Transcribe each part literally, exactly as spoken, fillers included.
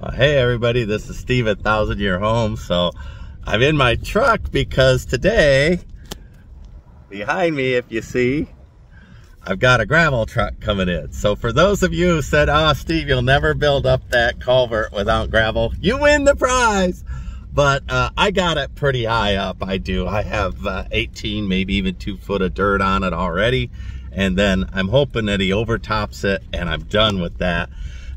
Well, hey everybody, this is Steve at Thousand Year Home. So I'm in my truck because today, behind me if you see, I've got a gravel truck coming in. So for those of you who said, oh Steve, you'll never build up that culvert without gravel, you win the prize. But uh, I got it pretty high up, I do. I have uh, eighteen, maybe even two foot of dirt on it already. And then I'm hoping that he overtops it and I'm done with that.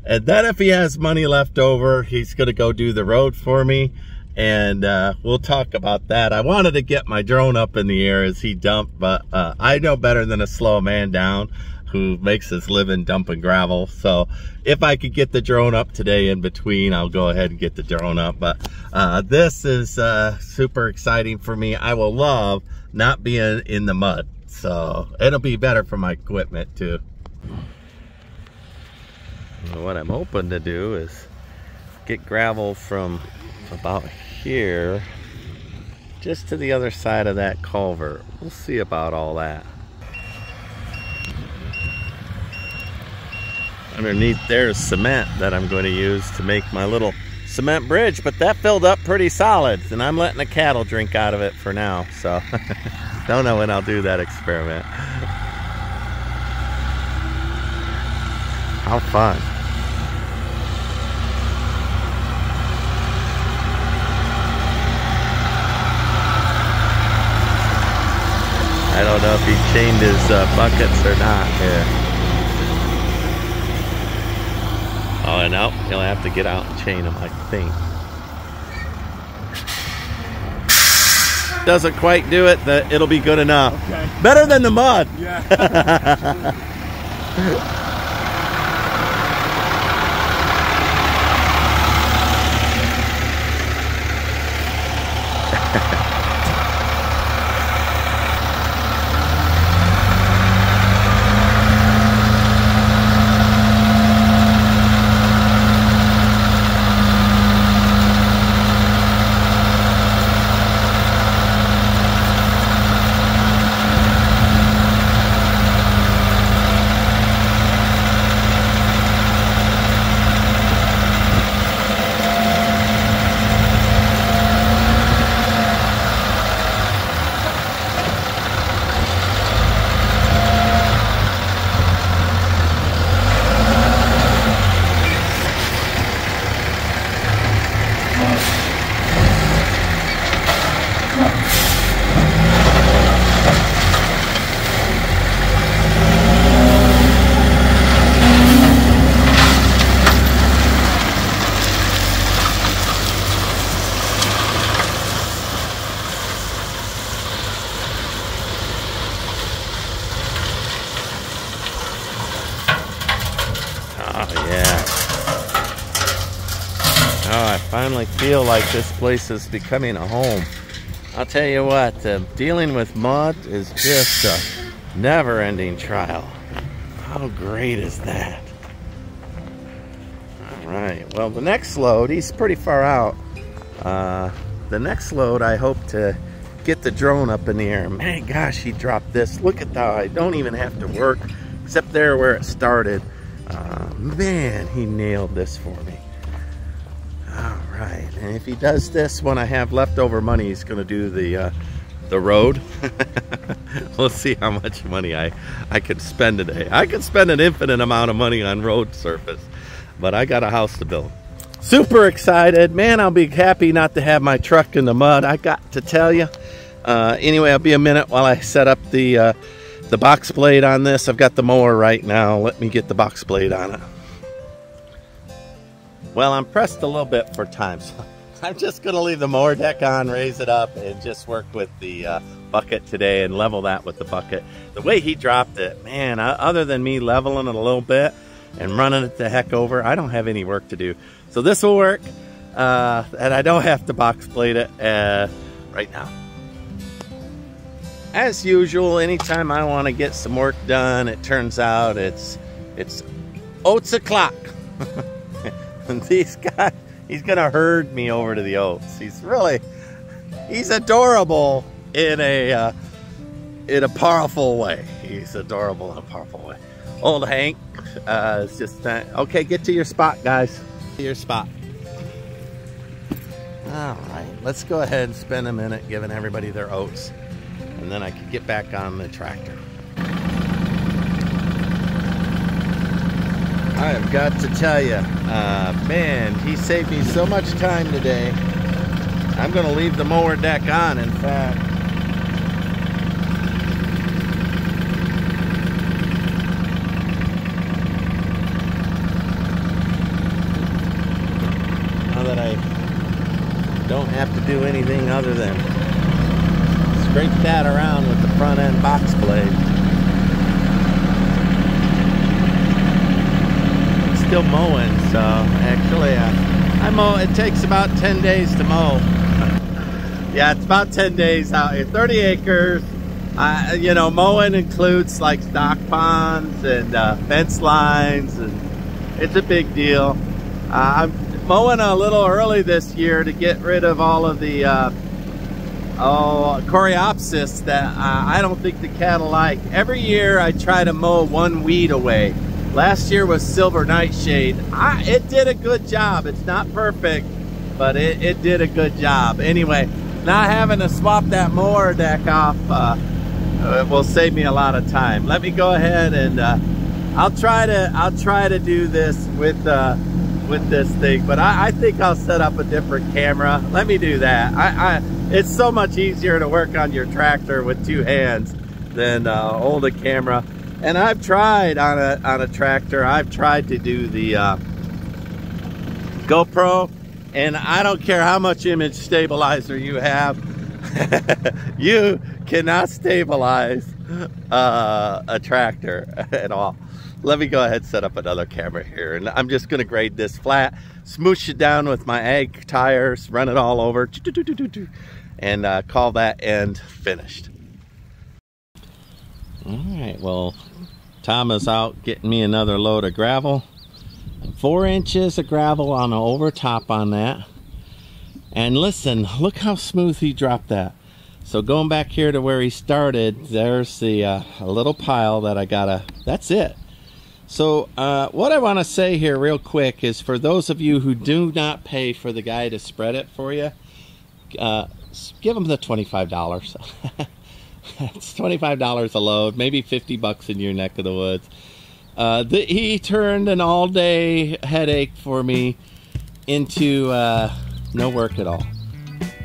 And then if he has money left over, he's gonna go do the road for me. And uh, we'll talk about that. I wanted to get my drone up in the air as he dumped, but uh, I know better than a slow man down who makes his living dumping gravel. So if I could get the drone up today in between, I'll go ahead and get the drone up. But uh, this is uh, super exciting for me. I will love not being in the mud. So it'll be better for my equipment too. What I'm hoping to do is get gravel from about here just to the other side of that culvert. We'll see about all that. Underneath there is cement that I'm going to use to make my little cement bridge, but that filled up pretty solid and I'm letting the cattle drink out of it for now, so don't know when I'll do that experiment. How fun. I don't know if he chained his uh, buckets or not here. Oh, and out, he'll have to get out and chain them, I think. Doesn't quite do it, but it'll be good enough. Okay. Better than the mud. Yeah. Finally feel like this place is becoming a home. I'll tell you what, uh, dealing with mud is just a never-ending trial. How great is that? All right, well the next load, he's pretty far out. Uh, the next load I hope to get the drone up in the air. Man, gosh, he dropped this. Look at that, I don't even have to work, except there where it started. Uh, man, he nailed this for me. Alright, and if he does this when I have leftover money, he's going to do the uh, the road. We'll see how much money I, I could spend today. I could spend an infinite amount of money on road surface, but I got a house to build. Super excited. Man, I'll be happy not to have my truck in the mud, I got to tell you. Uh, anyway, I'll be a minute while I set up the, uh, the box blade on this. I've got the mower right now. Let me get the box blade on it. Well, I'm pressed a little bit for time, so I'm just going to leave the mower deck on, raise it up, and just work with the uh, bucket today and level that with the bucket. The way he dropped it, man, uh, other than me leveling it a little bit and running it the heck over, I don't have any work to do. So this will work, uh, and I don't have to box blade it uh, right now. As usual, anytime I want to get some work done, it turns out it's, it's oats o'clock. These guys, he's gonna herd me over to the oats. He's really, he's adorable in a uh, in a powerful way. He's adorable in a powerful way. Old Hank, uh, it's just uh, okay. Get to your spot, guys. Get to your spot. All right, let's go ahead and spend a minute giving everybody their oats, and then I can get back on the tractor. I have got to tell you, uh, man, he saved me so much time today. I'm going to leave the mower deck on, in fact. Now that I don't have to do anything other than scrape that around with the front end box blade. Still mowing, so actually uh, I mow. It takes about ten days to mow. Yeah, it's about ten days out here. thirty acres. Uh, you know, mowing includes like stock ponds and uh, fence lines, and it's a big deal. Uh, I'm mowing a little early this year to get rid of all of the uh, oh, Coreopsis that uh, I don't think the cattle like. Every year I try to mow one weed away. Last year was Silver Nightshade. I, it did a good job. It's not perfect, but it, it did a good job. Anyway, not having to swap that mower deck off uh, it will save me a lot of time. Let me go ahead and uh, I'll try to I'll try to do this with uh, with this thing, but I, I think I'll set up a different camera. Let me do that. I, I it's so much easier to work on your tractor with two hands than uh, hold a camera. And I've tried on a on a tractor. I've tried to do the uh, GoPro, and I don't care how much image stabilizer you have, you cannot stabilize uh, a tractor at all. Let me go ahead and set up another camera here, and I'm just going to grade this flat, smoosh it down with my ag tires, run it all over, and uh, call that end finished. All right, well, Tom is out getting me another load of gravel. Four inches of gravel on the over top on that. And listen, look how smooth he dropped that. So going back here to where he started, there's the uh, a little pile that I gotta, that's it. So uh, what I wanna say here real quick is for those of you who do not pay for the guy to spread it for you, uh, give him the twenty-five dollars. It's twenty-five dollars a load, maybe fifty bucks in your neck of the woods. Uh, the, he turned an all-day headache for me into uh, no work at all.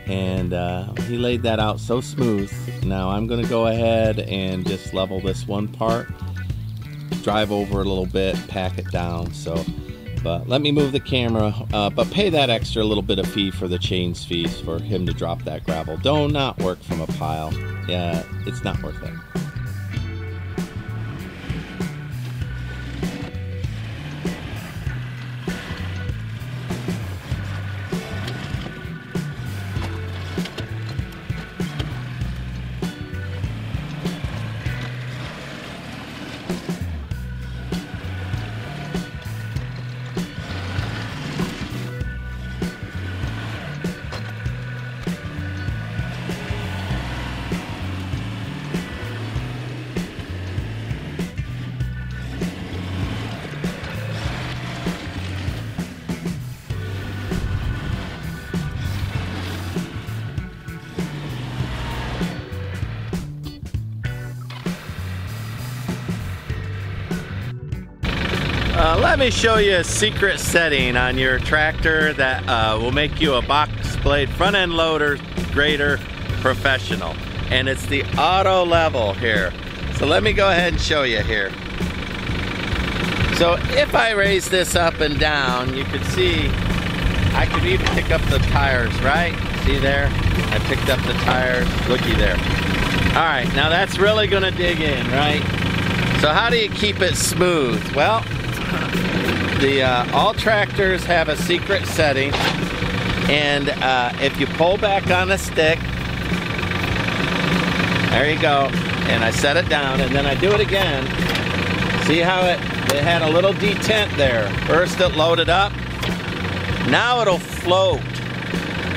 And uh, he laid that out so smooth. Now I'm going to go ahead and just level this one part, drive over a little bit, pack it down. So, but let me move the camera, uh, but pay that extra little bit of fee for the chains fees for him to drop that gravel. Don't not work from a pile. Yeah, it's not worth it. Uh, let me show you a secret setting on your tractor that uh, will make you a box blade front end loader grader professional. And it's the auto level here. So let me go ahead and show you here. So if I raise this up and down, you can see I could even pick up the tires, right? See there? I picked up the tires. Looky there. All right, now that's really gonna dig in, right? So how do you keep it smooth? Well, The, uh, all tractors have a secret setting, and uh, if you pull back on a stick, there you go, and I set it down, and then I do it again. See how it, it had a little detent there. First it loaded up, now it'll float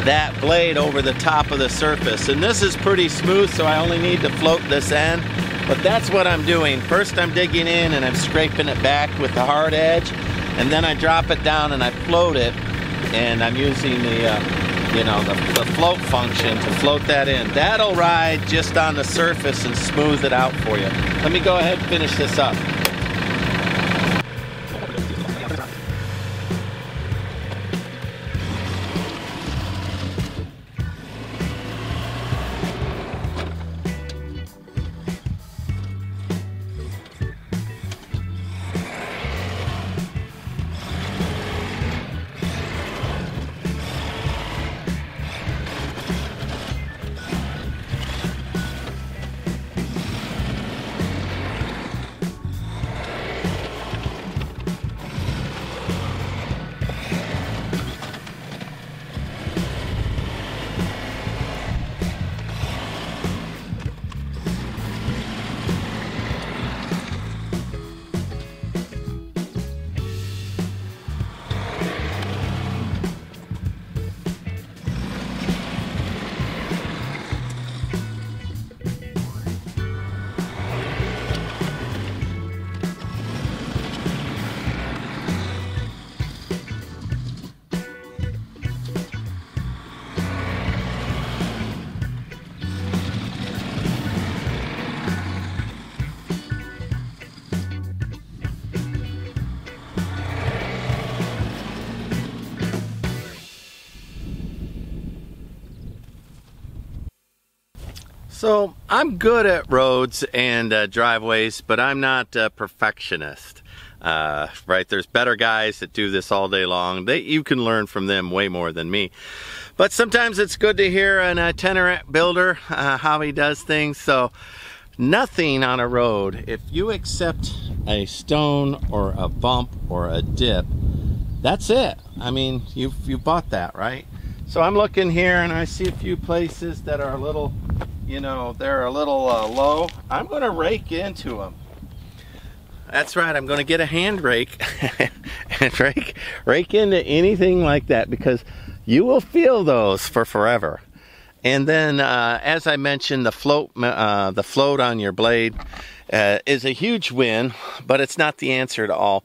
that blade over the top of the surface, and this is pretty smooth, so I only need to float this end. But that's what I'm doing. First I'm digging in and I'm scraping it back with the hard edge, and then I drop it down and I float it, and I'm using the uh, you know, the, the float function to float that in. That'll ride just on the surface and smooth it out for you. Let me go ahead and finish this up. So I'm good at roads and uh, driveways, but I'm not a perfectionist, uh, right? There's better guys that do this all day long. They, you can learn from them way more than me. But sometimes it's good to hear an itinerant builder, uh, how he does things. So nothing on a road, if you accept a stone or a bump or a dip, that's it. I mean, you you bought that, right? So I'm looking here and I see a few places that are a little, you know, they're a little uh, low. I'm going to rake into them. That's right, I'm going to get a hand rake and rake, rake into anything like that, because you will feel those for forever. And then, uh, as I mentioned, the float, uh, the float on your blade uh, is a huge win, but it's not the answer to all.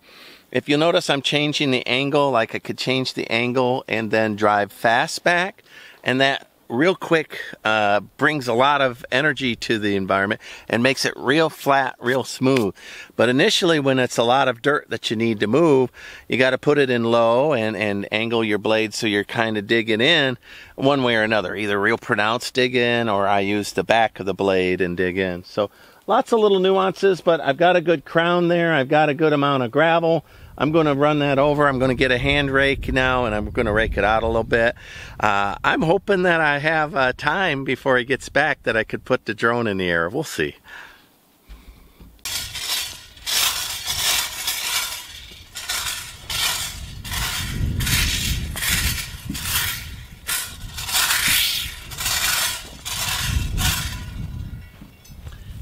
If you notice, I'm changing the angle. Like, I could change the angle and then drive fast back, and that real quick uh, brings a lot of energy to the environment and makes it real flat, real smooth. But initially, when it's a lot of dirt that you need to move, you got to put it in low and, and angle your blade so you're kind of digging in one way or another, either real pronounced dig in, or I use the back of the blade and dig in. So lots of little nuances, but I've got a good crown there. I've got a good amount of gravel. I'm going to run that over. I'm going to get a hand rake now, and I'm going to rake it out a little bit. Uh, I'm hoping that I have uh, time before he gets back that I could put the drone in the air. We'll see.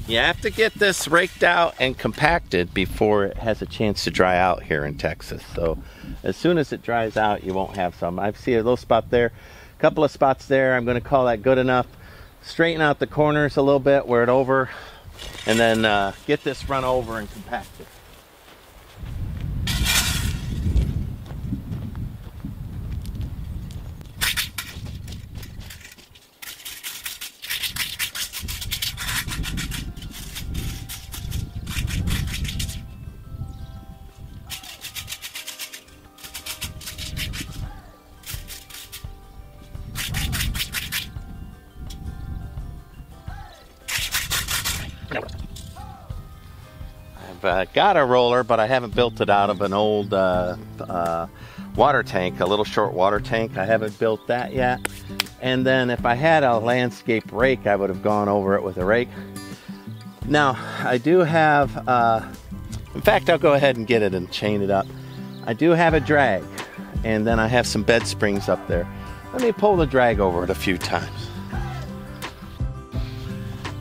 You have to get this raked out and compacted before it has a chance to dry out here in Texas. So as soon as it dries out, you won't have some. I see a little spot there, a couple of spots there. I'm going to call that good enough. Straighten out the corners a little bit, wear it over, and then uh, get this run over and compacted. Uh, got a roller, but I haven't built it out of an old uh, uh, water tank, a little short water tank. I haven't built that yet. And then if I had a landscape rake, I would have gone over it with a rake. Now, I do have, uh, in fact, I'll go ahead and get it and chain it up. I do have a drag, and then I have some bed springs up there. Let me pull the drag over it a few times.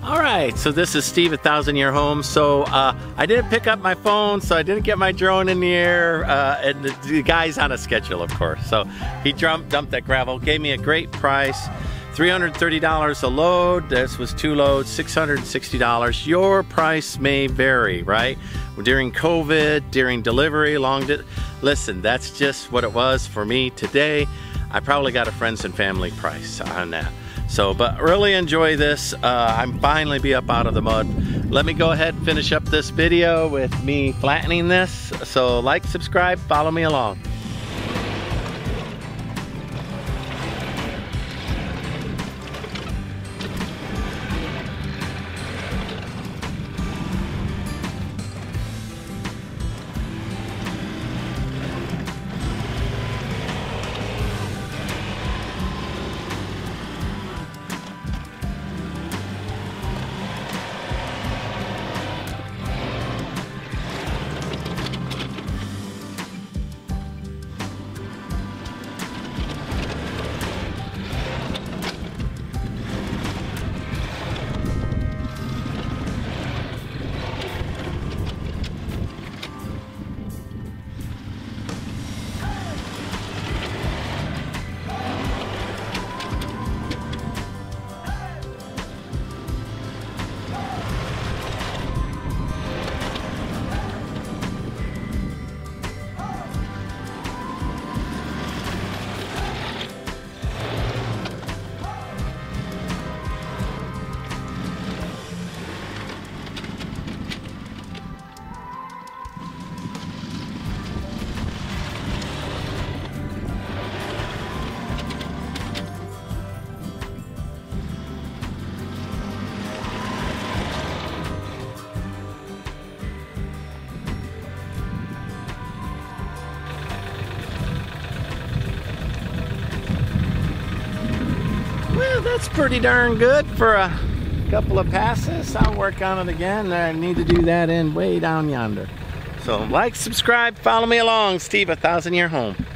All right, so this is Steve at Thousand Year Home. So uh, I didn't pick up my phone, so I didn't get my drone in the air, uh, and the, the guy's on a schedule, of course. So he dumped, dumped that gravel, gave me a great price, three hundred thirty dollars a load. This was two loads, six hundred sixty dollars. Your price may vary, right? During COVID, during delivery, long, di- listen, that's just what it was for me today. I probably got a friends and family price on that. So, but really enjoy this. Uh, I'm finally be up out of the mud. Let me go ahead and finish up this video with me flattening this. So like, subscribe, follow me along. That's pretty darn good for a couple of passes. I'll work on it again. I need to do that in way down yonder. So like, subscribe, follow me along. Steve, a thousand year home.